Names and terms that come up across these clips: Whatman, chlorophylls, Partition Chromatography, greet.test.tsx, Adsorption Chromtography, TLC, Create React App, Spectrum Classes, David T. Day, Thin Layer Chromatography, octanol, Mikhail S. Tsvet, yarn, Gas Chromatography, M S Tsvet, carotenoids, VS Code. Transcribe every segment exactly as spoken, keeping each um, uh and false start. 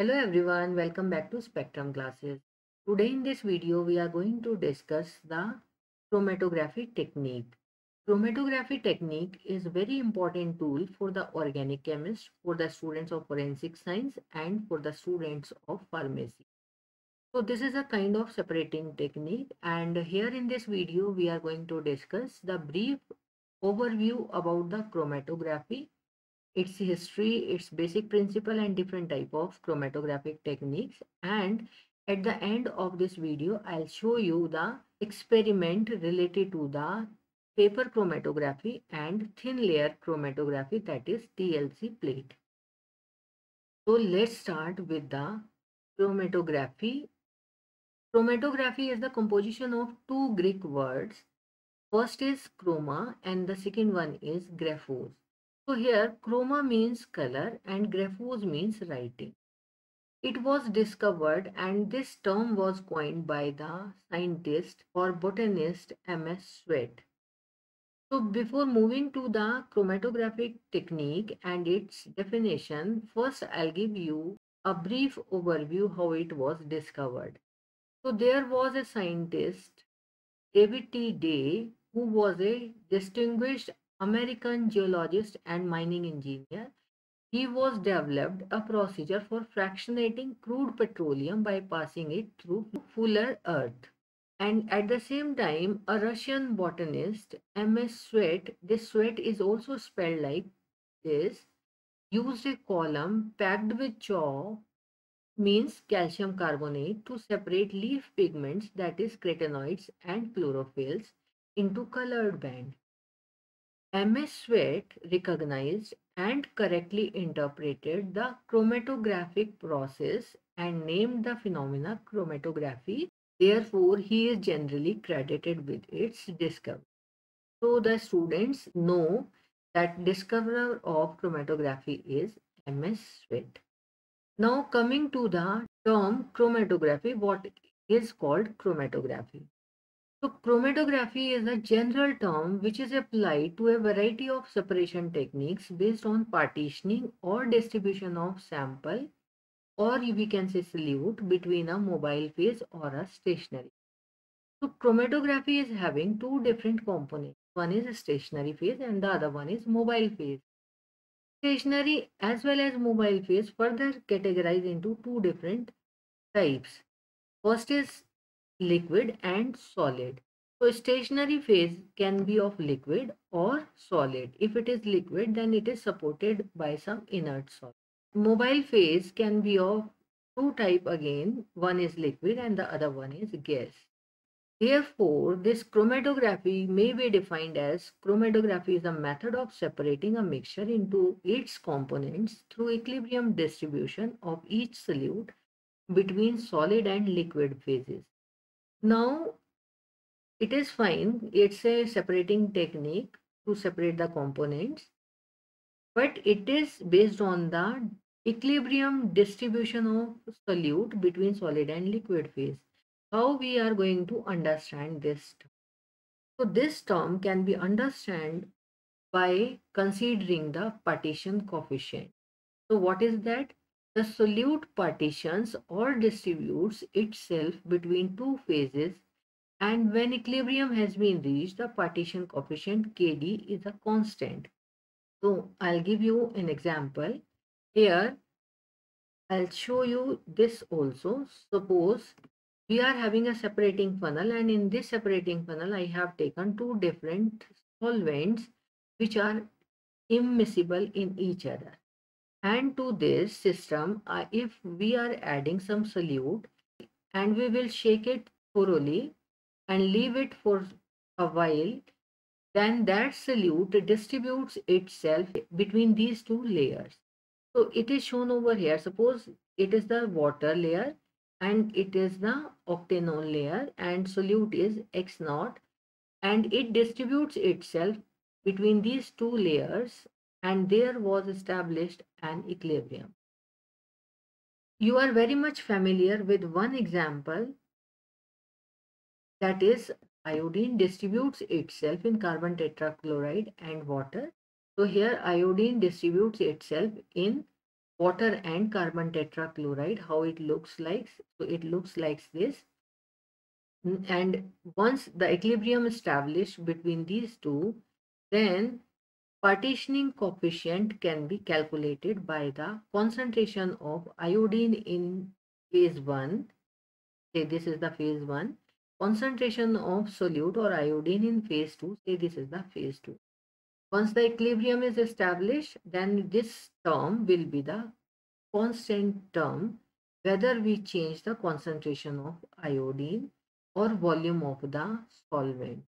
Hello everyone, welcome back to Spectrum Classes. Today in this video we are going to discuss the chromatography technique. Chromatography technique is a very important tool for the organic chemist, for the students of forensic science and for the students of pharmacy. So this is a kind of separating technique, and here in this video we are going to discuss the brief overview about the chromatography, its history, its basic principle and different type of chromatographic techniques, and at the end of this video I'll show you the experiment related to the paper chromatography and thin layer chromatography, that is T L C plate. So let's start with the chromatography. Chromatography is the composition of two Greek words. First is chroma and the second one is graphos. So here chroma means color and graphos means writing. It was discovered and this term was coined by the scientist or botanist M S Tsvet. So before moving to the chromatographic technique and its definition, first I'll give you a brief overview how it was discovered. So there was a scientist, David T. Day, who was a distinguished American geologist and mining engineer. He was developed a procedure for fractionating crude petroleum by passing it through fuller earth. And at the same time, a Russian botanist, M S Tsvet, this Tsvet is also spelled like this, used a column packed with chalk, means calcium carbonate, to separate leaf pigments, that is carotenoids and chlorophylls, into colored bands. M S Tsvet recognized and correctly interpreted the chromatographic process and named the phenomena chromatography. Therefore, he is generally credited with its discovery. So the students know that discoverer of chromatography is M S Tsvet. Now coming to the term chromatography, what is called chromatography. So chromatography is a general term which is applied to a variety of separation techniques based on partitioning or distribution of sample, or we can say solute, between a mobile phase or a stationary. So chromatography is having two different components. One is a stationary phase and the other one is mobile phase. Stationary as well as mobile phase further categorized into two different types. First is liquid and solid. So stationary phase can be of liquid or solid. If it is liquid, then it is supported by some inert solid. Mobile phase can be of two types again. One is liquid and the other one is gas. Therefore, this chromatography may be defined as chromatography is a method of separating a mixture into its components through equilibrium distribution of each solute between solid and liquid phases. Now, it is fine, it's a separating technique to separate the components, but it is based on the equilibrium distribution of solute between solid and liquid phase. How we are going to understand this term? So this term can be understood by considering the partition coefficient. So what is that? The solute partitions or distributes itself between two phases, and when equilibrium has been reached, the partition coefficient K D is a constant. So I'll give you an example. Here I'll show you this also. Suppose we are having a separating funnel, and in this separating funnel I have taken two different solvents which are immiscible in each other. And to this system, uh, if we are adding some solute and we will shake it thoroughly and leave it for a while, then that solute distributes itself between these two layers. So it is shown over here. Suppose it is the water layer and it is the octanol layer, and solute is X zero, and it distributes itself between these two layers, and there was established an equilibrium. You are very much familiar with one example, that is iodine distributes itself in carbon tetrachloride and water. So here iodine distributes itself in water and carbon tetrachloride, how it looks like. So it looks like this. And once the equilibrium is established between these two, then partitioning coefficient can be calculated by the concentration of iodine in phase one. Say this is the phase one. Concentration of solute or iodine in phase two. Say this is the phase two. Once the equilibrium is established, then this term will be the constant term, whether we change the concentration of iodine or volume of the solvent.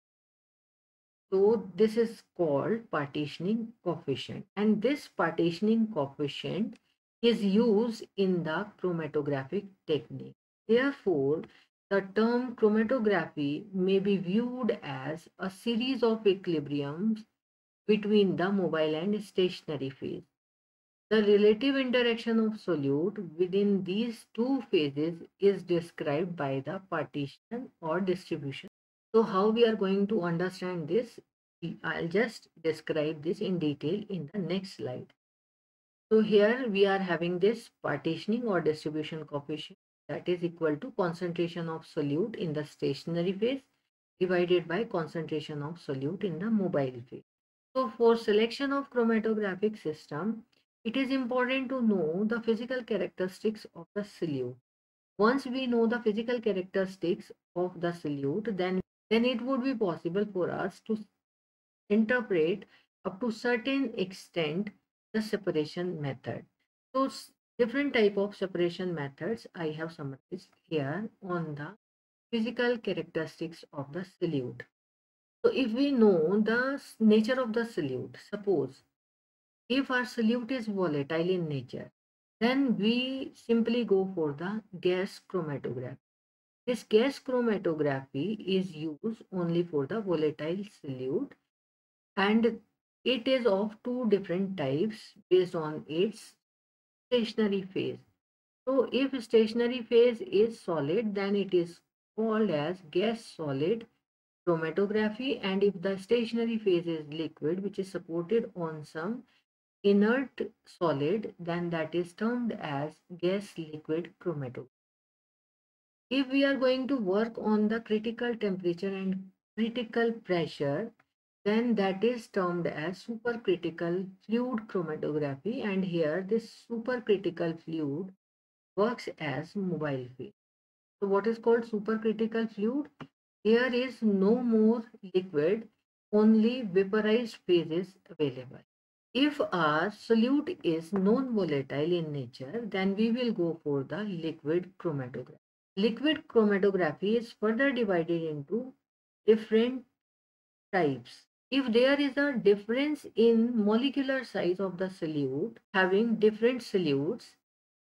So this is called partitioning coefficient, and this partitioning coefficient is used in the chromatographic technique. Therefore, the term chromatography may be viewed as a series of equilibriums between the mobile and stationary phase. The relative interaction of solute within these two phases is described by the partition or distribution. So how we are going to understand this, I'll just describe this in detail in the next slide. So here we are having this partitioning or distribution coefficient, that is equal to concentration of solute in the stationary phase divided by concentration of solute in the mobile phase. So for selection of chromatographic system, it is important to know the physical characteristics of the solute. Once we know the physical characteristics of the solute, then then it would be possible for us to interpret up to certain extent the separation method. So different type of separation methods I have summarized here on the physical characteristics of the solute. So if we know the nature of the solute, suppose if our solute is volatile in nature, then we simply go for the gas chromatography. This gas chromatography is used only for the volatile solute, and it is of two different types based on its stationary phase. So if stationary phase is solid, then it is called as gas solid chromatography, and if the stationary phase is liquid, which is supported on some inert solid, then that is termed as gas liquid chromatography. If we are going to work on the critical temperature and critical pressure, then that is termed as supercritical fluid chromatography, and here this supercritical fluid works as mobile phase. So what is called supercritical fluid? Here is no more liquid, only vaporized phases available. If our solute is non-volatile in nature, then we will go for the liquid chromatography. Liquid chromatography is further divided into different types. If there is a difference in molecular size of the solute, having different solutes,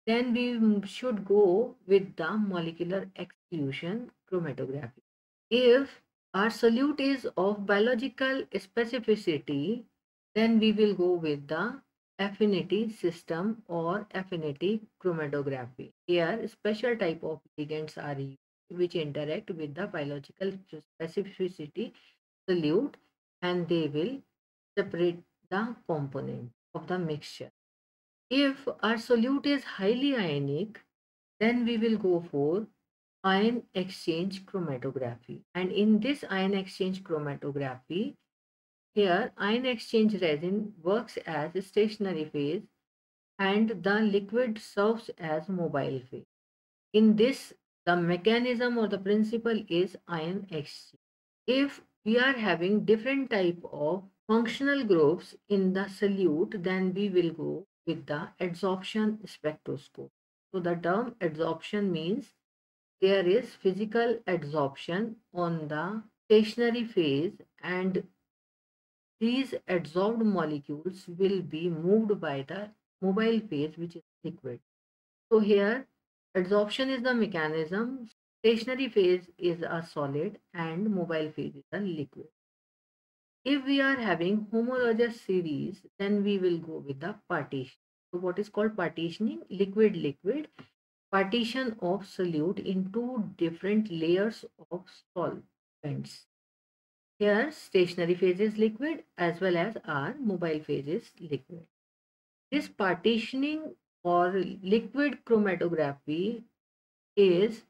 then we should go with the molecular exclusion chromatography. If our solute is of biological specificity, then we will go with the affinity system or affinity chromatography. Here special type of ligands are used which interact with the biological specificity solute, and they will separate the component of the mixture. If our solute is highly ionic, then we will go for ion exchange chromatography, and in this ion exchange chromatography, here ion exchange resin works as a stationary phase and the liquid serves as mobile phase. In this, the mechanism or the principle is ion exchange. If we are having different type of functional groups in the solute, then we will go with the adsorption spectroscope. So the term adsorption means there is physical adsorption on the stationary phase, and these adsorbed molecules will be moved by the mobile phase, which is liquid. So here adsorption is the mechanism. Stationary phase is a solid and mobile phase is a liquid. If we are having homologous series, then we will go with the partition. So what is called partitioning? Liquid-liquid partition of solute into different layers of solvents. Here stationary phase is liquid as well as our mobile phase is liquid. This partitioning or liquid chromatography is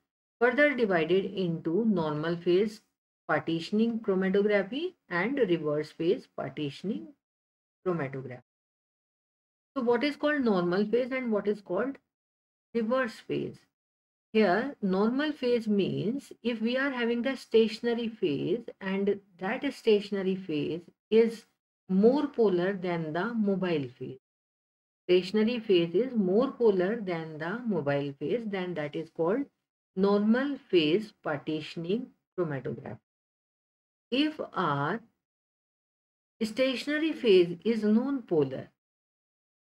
further divided into normal phase partitioning chromatography and reverse phase partitioning chromatography. So what is called normal phase and what is called reverse phase? Here normal phase means if we are having the stationary phase and that stationary phase is more polar than the mobile phase. Stationary phase is more polar than the mobile phase, then that is called normal phase partitioning chromatography. If our stationary phase is non-polar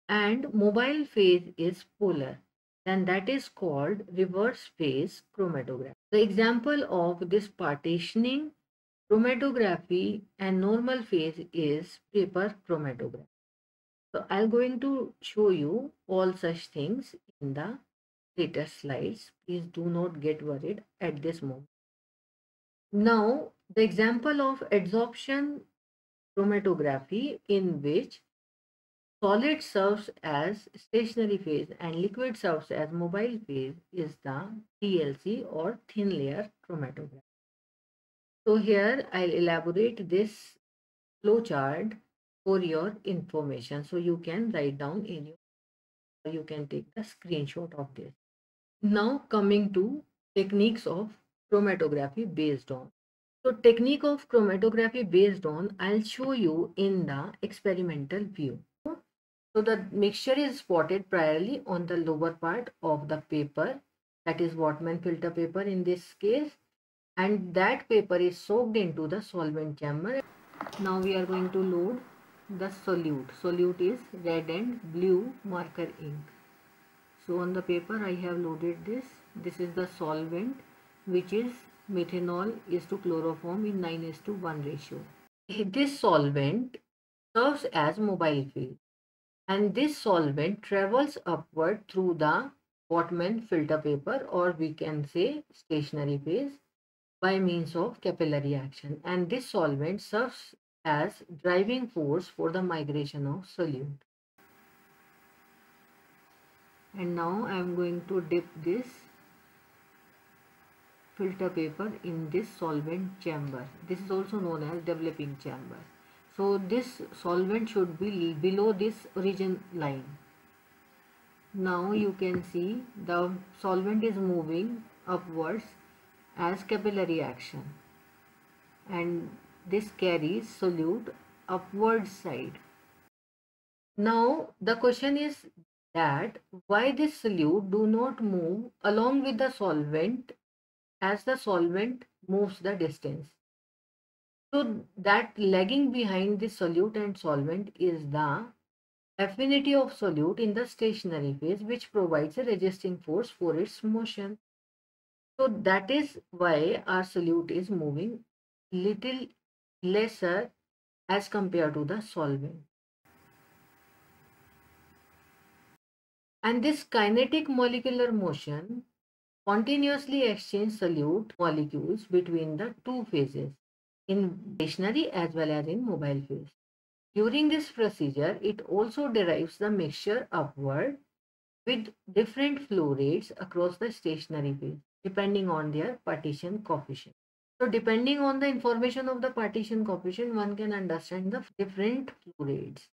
and mobile phase is polar, then that is called reverse phase chromatography. The example of this partitioning chromatography and normal phase is paper chromatography. So I'm going to show you all such things in the later slides. Please do not get worried at this moment. Now the example of adsorption chromatography, in which solid serves as stationary phase and liquid serves as mobile phase, is the T L C or thin layer chromatography. So here I'll elaborate this flowchart for your information, so you can write down in your, or you can take a screenshot of this. Now coming to techniques of chromatography based on. So technique of chromatography based on, I'll show you in the experimental view. So the mixture is spotted primarily on the lower part of the paper, that is Whatman filter paper in this case, and that paper is soaked into the solvent chamber. Now we are going to load the solute. Solute is red and blue marker ink. So on the paper I have loaded this. This is the solvent, which is methanol is to chloroform in nine is to one ratio. This solvent serves as mobile phase, and this solvent travels upward through the Whatman filter paper, or we can say stationary phase, by means of capillary action, and this solvent serves as driving force for the migration of solute. And now I am going to dip this filter paper in this solvent chamber. This is also known as developing chamber. So this solvent should be below this origin line. Now you can see the solvent is moving upwards as capillary action, and this carries solute upward side. Now the question is that why this solute do not move along with the solvent as the solvent moves the distance. So that lagging behind the solute and solvent is the affinity of solute in the stationary phase, which provides a resisting force for its motion. So that is why our solute is moving little lesser as compared to the solvent. And this kinetic molecular motion continuously exchanges solute molecules between the two phases, in stationary as well as in mobile phase. During this procedure, it also derives the mixture upward with different flow rates across the stationary phase, depending on their partition coefficient. So depending on the information of the partition coefficient, one can understand the different flow rates.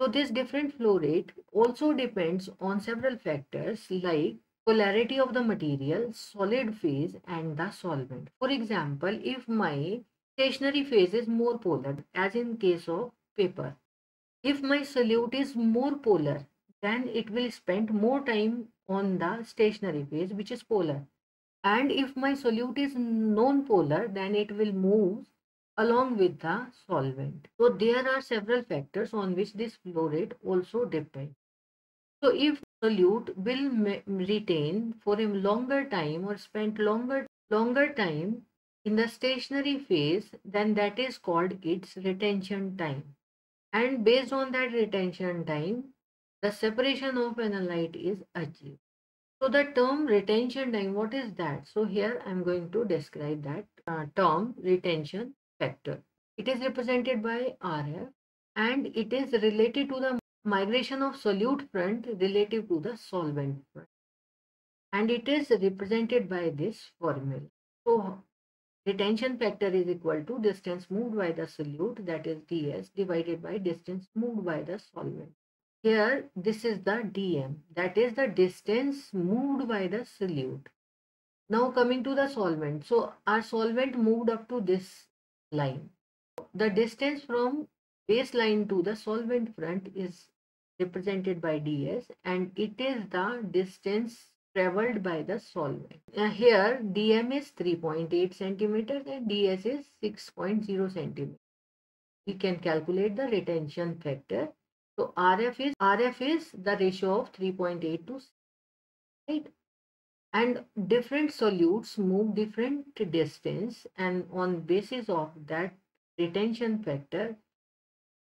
So this different flow rate also depends on several factors like polarity of the material, solid phase and the solvent. For example, if my stationary phase is more polar, as in case of paper, if my solute is more polar, then it will spend more time on the stationary phase, which is polar. And if my solute is non-polar, then it will move along with the solvent. So there are several factors on which this flow rate also depends. So if solute will retain for a longer time or spend longer, longer time in the stationary phase, then that is called its retention time. And based on that retention time, the separation of analyte is achieved. So the term retention time, what is that? So here I am going to describe that uh, term retention factor. It is represented by R F and it is related to the migration of solute front relative to the solvent front. And it is represented by this formula. So, retention factor is equal to distance moved by the solute, that is ds, divided by distance moved by the solvent. Here, this is the dm, that is the distance moved by the solute. Now, coming to the solvent. So, our solvent moved up to this line. The distance from baseline to the solvent front is represented by ds, and it is the distance traveled by the solvent. Uh, here dm is three point eight centimeters and ds is six point zero centimeters. We can calculate the retention factor. So rf is rf is the ratio of three point eight to six, right? And different solutes move different distance, and on basis of that retention factor,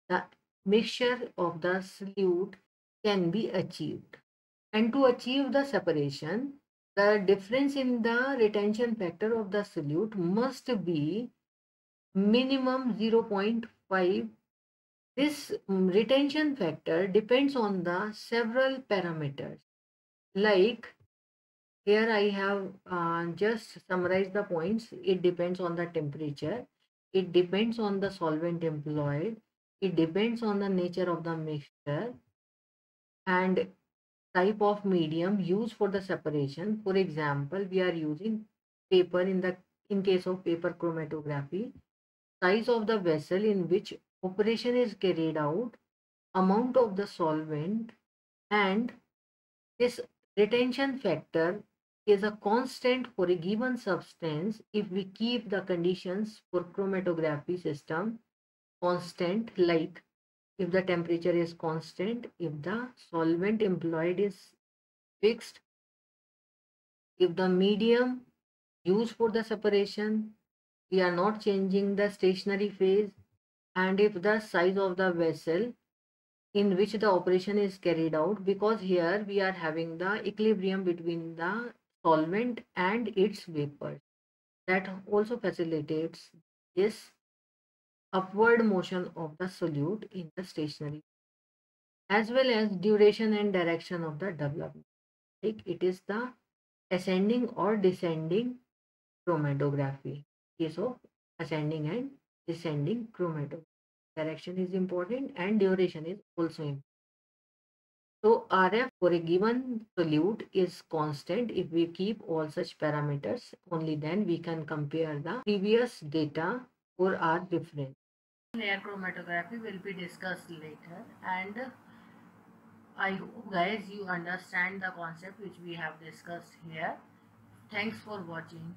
the mixture of the solute can be achieved. And to achieve the separation, the difference in the retention factor of the solute must be minimum zero point five. This retention factor depends on the several parameters. Like here I have uh, just summarized the points. It depends on the temperature. It depends on the solvent employed. It depends on the nature of the mixture. And type of medium used for the separation. For example, we are using paper in the in case of paper chromatography, size of the vessel in which operation is carried out, amount of the solvent, and this retention factor is a constant for a given substance if we keep the conditions for chromatography system constant, like if the temperature is constant, if the solvent employed is fixed, if the medium used for the separation, we are not changing the stationary phase, and if the size of the vessel in which the operation is carried out, because here we are having the equilibrium between the solvent and its vapor. That also facilitates this upward motion of the solute in the stationary, as well as duration and direction of the development. Like it is the ascending or descending chromatography. Case of ascending and descending chromatography. Direction is important and duration is also important. So R F for a given solute is constant if we keep all such parameters. Only then we can compare the previous data for our reference. Layer chromatography will be discussed later, and I hope guys you understand the concept which we have discussed here. Thanks for watching.